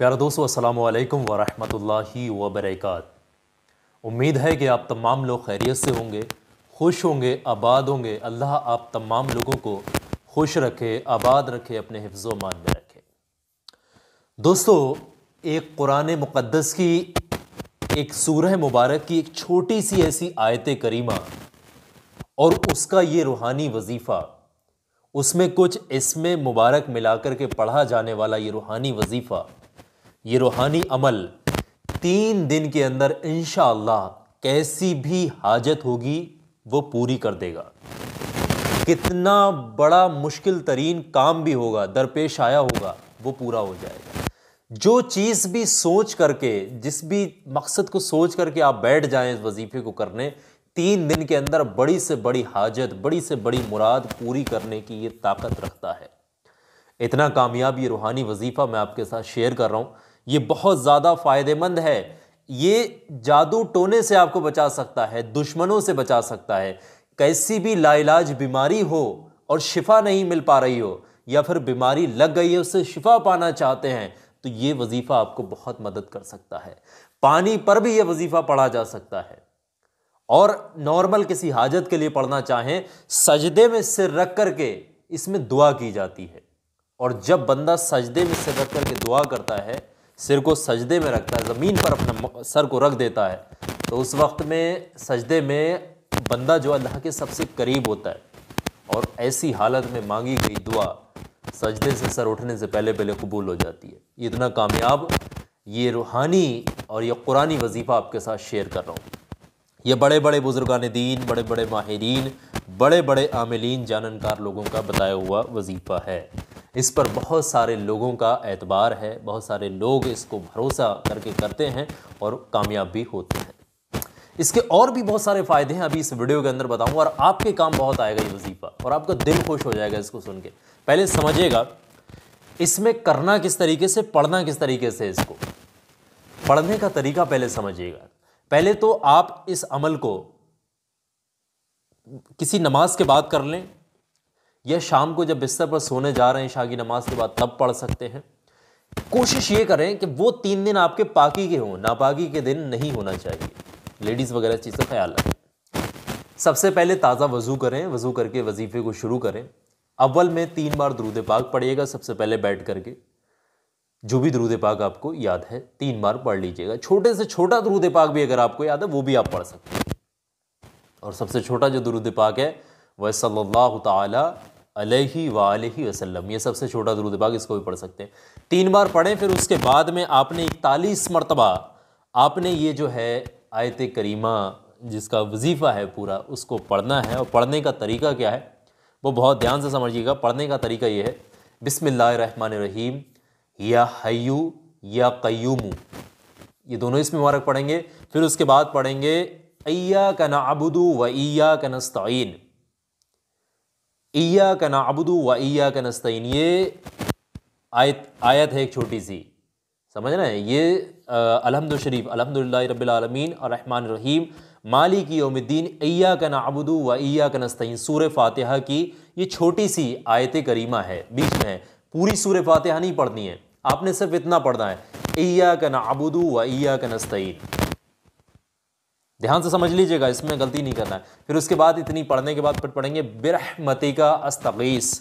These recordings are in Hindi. प्यारे दोस्तों, अस्सलामु अलैकुम वरहमतुल्लाहि वबरकातुहू। उम्मीद है कि आप तमाम लोग खैरियत से होंगे, खुश होंगे, आबाद होंगे। अल्लाह आप तमाम लोगों को खुश रखे, आबाद रखे, अपने हिफ्ज़ो मान में रखे। दोस्तों, एक कुरान मुक़द्दस की एक सूरह मुबारक की एक छोटी सी ऐसी आयत करीमा और उसका ये रूहानी वजीफ़ा, उसमें कुछ इसमें मुबारक मिलाकर के पढ़ा जाने वाला ये रूहानी वजीफ़ा, ये रूहानी अमल 3 दिन के अंदर इंशाअल्लाह कैसी भी हाजत होगी वो पूरी कर देगा। कितना बड़ा मुश्किल तरीन काम भी होगा, दरपेश आया होगा, वो पूरा हो जाएगा। जो चीज़ भी सोच करके, जिस भी मकसद को सोच करके आप बैठ जाएं इस वजीफ़े को करने, 3 दिन के अंदर बड़ी से बड़ी हाजत, बड़ी से बड़ी मुराद पूरी करने की ये ताकत रखता है। इतना कामयाब ये रूहानी वजीफ़ा मैं आपके साथ शेयर कर रहा हूँ। ये बहुत ज़्यादा फ़ायदेमंद है। ये जादू टोने से आपको बचा सकता है, दुश्मनों से बचा सकता है। कैसी भी लाइलाज बीमारी हो और शिफ़ा नहीं मिल पा रही हो, या फिर बीमारी लग गई है, उससे शिफ़ा पाना चाहते हैं, तो ये वजीफ़ा आपको बहुत मदद कर सकता है। पानी पर भी ये वजीफ़ा पढ़ा जा सकता है, और नॉर्मल किसी हाजत के लिए पढ़ना चाहें, सजदे में सिर रख करके इसमें दुआ की जाती है। और जब बंदा सजदे में सिर रख करके दुआ करता है, सिर को सजदे में रखता है, ज़मीन पर अपना सर को रख देता है, तो उस वक्त में सजदे में बंदा जो अल्लाह के सबसे करीब होता है, और ऐसी हालत में मांगी गई दुआ सजदे से सर उठने से पहले पहले कबूल हो जाती है। इतना कामयाब ये रूहानी और ये कुरानी वजीफ़ा आपके साथ शेयर कर रहा हूँ। ये बड़े बड़े बुजुर्गान दीन, बड़े बड़े माहिरीन, बड़े बड़े आमिलीन, जाननकार लोगों का बताया हुआ वजीफ़ा है। इस पर बहुत सारे लोगों का एतबार है, बहुत सारे लोग इसको भरोसा करके करते हैं और कामयाब भी होते हैं। इसके और भी बहुत सारे फ़ायदे हैं, अभी इस वीडियो के अंदर बताऊंगा, और आपके काम बहुत आएगा ये वजीफ़ा, और आपका दिल खुश हो जाएगा इसको सुन के। पहले समझिएगा इसमें करना किस तरीके से, पढ़ना किस तरीके से, इसको पढ़ने का तरीका पहले समझिएगा। पहले तो आप इस अमल को किसी नमाज के बाद कर लें, या शाम को जब बिस्तर पर सोने जा रहे हैं शाह की नमाज के बाद तब पढ़ सकते हैं। कोशिश ये करें कि वो 3 दिन आपके पाकी के हों, नापाकी के दिन नहीं होना चाहिए। लेडीज़ वगैरह इस चीज़ का ख्याल रखें। सबसे पहले ताज़ा वज़ू करें, वज़ू करके वजीफ़े को शुरू करें। अव्वल में 3 बार दुरूद पाक पढ़िएगा, सबसे पहले बैठ करके जो भी दुरूद पाक आपको याद है 3 बार पढ़ लीजिएगा। छोटे से छोटा दुरूद पाक भी अगर आपको याद है वो भी आप पढ़ सकते हैं। और सबसे छोटा जो दुरूद पाक है वह सल्लल्लाहु ताला अलैहि वालैहि वसल्लम, ये सबसे छोटा दुरूद पाक, इसको भी पढ़ सकते हैं। 3 बार पढ़ें। फिर उसके बाद में आपने 41 मरतबा आपने ये जो है आयत करीमा जिसका वजीफ़ा है पूरा, उसको पढ़ना है। और पढ़ने का तरीका क्या है वो बहुत ध्यान से समझिएगा। पढ़ने का तरीका ये है, बिस्मिल्लाहिर्रहमानिर्रहीम, या हय्यू या क़य्यूम, ये दोनों इसमें मुबारक पढ़ेंगे। फिर उसके बाद पढ़ेंगे इय्याक नअबुदु व इय्याक नस्तईन, इय्याक नअबुदु व इय्याक नस्तईन, ये आयत है एक छोटी सी, समझना है। ये अलहमद शरीफ, अलहमदुलिल्लाहि रब्बिल आलमीन, अर्रहमान रहीम, मालिकी यौमिद्दीन, इय्याक नअबुदु व इय्याक नस्तईन, सूरह फातिहा की ये छोटी सी आयत करीमा है, बीच में है। पूरी सूरह फातिहा नहीं पढ़नी है आपने, सिर्फ इतना पढ़ना है, इय्याक नअबुदु व इय्याक नस्तईन। ध्यान से समझ लीजिएगा, इसमें गलती नहीं करना है। फिर उसके बाद इतनी पढ़ने के बाद फिर पढ़ेंगे बिरहमतिका अस्तगीस,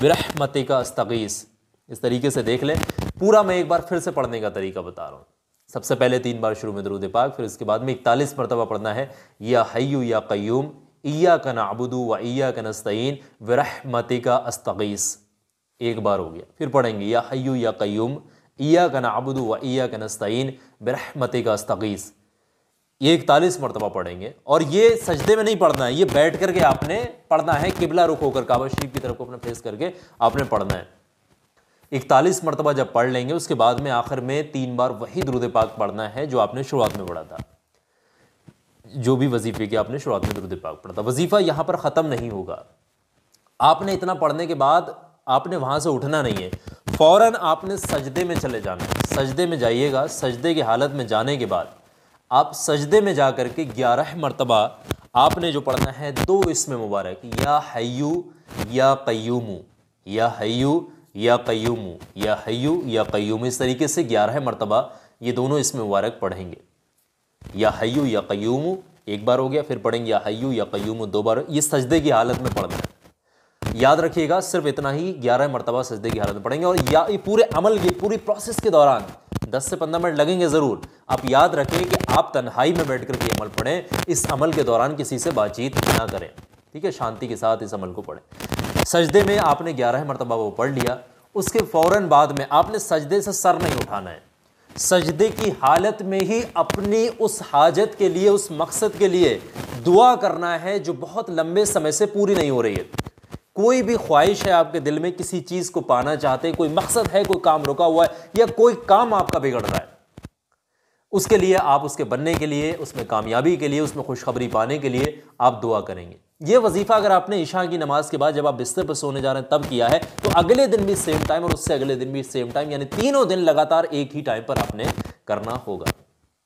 बिरहमतिका अस्तगीस, इस तरीके से देख लें पूरा। मैं एक बार फिर से पढ़ने का तरीका बता रहा हूँ। सबसे पहले 3 बार शुरू में दुरूद पाक, फिर उसके बाद में 41 मरतबा पढ़ना है, या हय्यू या क़य्यूम, इय्याक नअबुदु व इय्याक नस्तईन, बिरहमतिका अस्तगीस, 1 बार हो गया। फिर पढ़ेंगे या हय्यू या क़य्यूम, इय्याक नअबुदु व इय्याक नस्तईन, बिरहमतिका अस्तगीस, ये 41 मरतबा पढ़ेंगे। और ये सजदे में नहीं पढ़ना है, ये बैठ करके आपने पढ़ना है, किबला रुख होकर काबा शरीफ की तरफ को अपना फेस करके आपने पढ़ना है। 41 मरतबा जब पढ़ लेंगे उसके बाद में आखिर में 3 बार वही दुरूद पाक पढ़ना है जो आपने शुरुआत में पढ़ा था, जो भी वजीफे की आपने शुरुआत में दुरूद पाक पढ़ा था। वजीफ़ा यहाँ पर ख़त्म नहीं होगा। आपने इतना पढ़ने के बाद आपने वहाँ से उठना नहीं है, फ़ौरन आपने सजदे में चले जाना है। सजदे में जाइएगा। सजदे की हालत में जाने के बाद आप सजदे में जा कर के 11 मरतबा आपने जो पढ़ना है 2 इसमें मुबारक, या हय्यू या क़य्यूम, या हय्यू या क़य्यूम या हय्यू या क़य्यूम, इस तरीके से 11 मरतबा ये दोनों इसमें मुबारक पढ़ेंगे। या हय्यू या क़य्यूम एक बार हो गया, फिर पढ़ेंगे या हय्यू या क़य्यूम दो बार। ये सजदे की हालत में पढ़ना है, याद रखिएगा, सिर्फ इतना ही 11 मरतबा सजदे की हालत में पढ़ेंगे। और या ये पूरे अमल के पूरी प्रोसेस के दौरान 10 से 15 मिनट लगेंगे ज़रूर। आप याद रखें कि आप तन्हाई में बैठकर के अमल पढ़ें, इस अमल के दौरान किसी से बातचीत ना करें, ठीक है, शांति के साथ इस अमल को पढ़ें। सजदे में आपने 11 मरतबा वो पढ़ लिया, उसके फ़ौरन बाद में आपने सजदे से सर नहीं उठाना है। सजदे की हालत में ही अपनी उस हाजत के लिए, उस मकसद के लिए दुआ करना है जो बहुत लंबे समय से पूरी नहीं हो रही है। कोई भी ख्वाहिश है आपके दिल में, किसी चीज़ को पाना चाहते हैं, कोई मकसद है, कोई काम रुका हुआ है या कोई काम आपका बिगड़ रहा है, उसके लिए आप उसके बनने के लिए, उसमें कामयाबी के लिए, उसमें खुशखबरी पाने के लिए आप दुआ करेंगे। ये वजीफ़ा अगर आपने ईशा की नमाज के बाद जब आप बिस्तर पर सोने जा रहे हैं तब किया है तो अगले दिन भी सेम टाइम और उससे अगले दिन भी सेम टाइम, यानी तीनों दिन लगातार एक ही टाइम पर आपने करना होगा।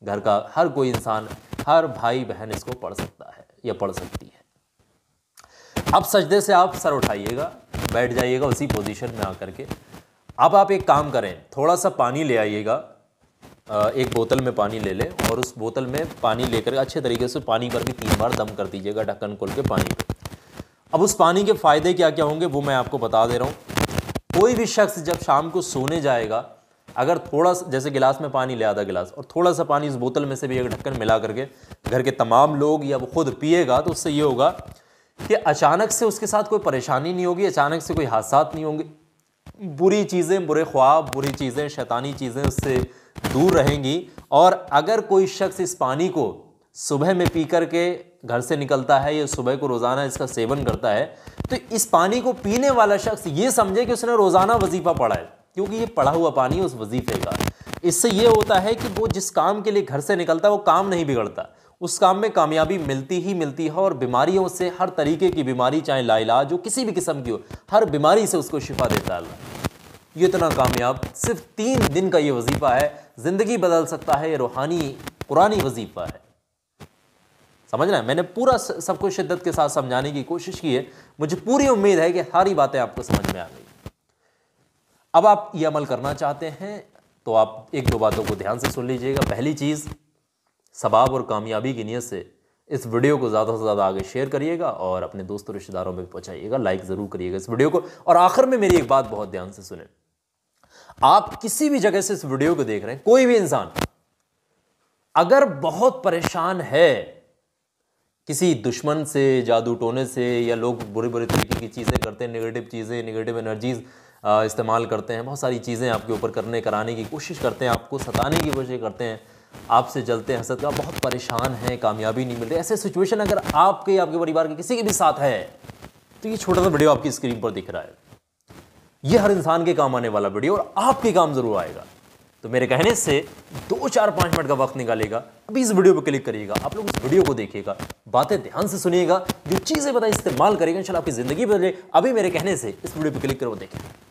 घर का हर कोई इंसान, हर भाई बहन इसको पढ़ सकता है या पढ़ सकती है। अब सजदे से आप सर उठाइएगा, बैठ जाइएगा उसी पोजीशन में आकर के। अब आप एक काम करें, थोड़ा सा पानी ले आइएगा, एक बोतल में पानी ले लें और उस बोतल में पानी लेकर अच्छे तरीके से पानी भर के 3 बार दम कर दीजिएगा, ढक्कन खोल के पानी पे। अब उस पानी के फ़ायदे क्या क्या होंगे वो मैं आपको बता दे रहा हूँ। कोई भी शख्स जब शाम को सोने जाएगा, अगर थोड़ा सा, जैसे गिलास में पानी ले आधा गिलास और थोड़ा सा पानी उस बोतल में से भी एक ढक्कन मिला करके घर के तमाम लोग या वो खुद पिएगा, तो उससे ये होगा कि अचानक से उसके साथ कोई परेशानी नहीं होगी, अचानक से कोई हादसात नहीं होंगे, बुरी चीज़ें, बुरे ख्वाब, बुरी चीज़ें, शैतानी चीज़ें उससे दूर रहेंगी। और अगर कोई शख्स इस पानी को सुबह में पी कर के घर से निकलता है या सुबह को रोज़ाना इसका सेवन करता है, तो इस पानी को पीने वाला शख्स ये समझे कि उसने रोज़ाना वजीफ़ा पढ़ा है, क्योंकि ये पढ़ा हुआ पानी उस वजीफ़े का। इससे ये होता है कि वो जिस काम के लिए घर से निकलता है वो काम नहीं बिगड़ता, उस काम में कामयाबी मिलती ही मिलती है। और बीमारियों से, हर तरीके की बीमारी, चाहे लाइलाज हो, किसी भी किस्म की हो, हर बीमारी से उसको शिफा देता है। ये इतना कामयाब सिर्फ 3 दिन का ये वजीफ़ा है, ज़िंदगी बदल सकता है, ये रूहानी कुरानी वजीफ़ा है। समझना है, मैंने पूरा सबको शिद्दत के साथ समझाने की कोशिश की है। मुझे पूरी उम्मीद है कि सारी बातें आपको समझ में आ गई। अब आप ये अमल करना चाहते हैं तो आप 1-2 बातों को ध्यान से सुन लीजिएगा। पहली चीज़, सवाब और कामयाबी की नीयत से इस वीडियो को ज़्यादा से ज़्यादा आगे शेयर करिएगा और अपने दोस्तों रिश्तेदारों में पहुँचाइएगा। लाइक ज़रूर करिएगा इस वीडियो को। और आखिर में मेरी एक बात बहुत ध्यान से सुने, आप किसी भी जगह से इस वीडियो को देख रहे हैं, कोई भी इंसान अगर बहुत परेशान है किसी दुश्मन से, जादू टोने से, या लोग बुरे बुरे तरीके की चीज़ें करते हैं, नेगेटिव चीज़ें, नेगेटिव एनर्जीज़ इस्तेमाल करते हैं, बहुत सारी चीज़ें आपके ऊपर करने कराने की कोशिश करते हैं, आपको सताने की कोशिश करते हैं, आपसे जलते हैं, हसद का, बहुत परेशान है, कामयाबी नहीं मिल रही, ऐसे सिचुएशन अगर आपके, आपके परिवार के किसी के भी साथ है तो ये छोटा सा वीडियो आपकी स्क्रीन पर दिख रहा है, ये हर इंसान के काम आने वाला वीडियो और आपके काम ज़रूर आएगा। तो मेरे कहने से 2-4-5 मिनट का वक्त निकालेगा, अभी इस वीडियो पर क्लिक करिएगा, आप लोग इस वीडियो को देखिएगा, बातें ध्यान से सुनिएगा, जो चीज़ें बताई इस्तेमाल करिएगा, इंशाल्लाह आपकी ज़िंदगी बदलेगी। अभी मेरे कहने से इस वीडियो पर क्लिक करो, देखिएगा।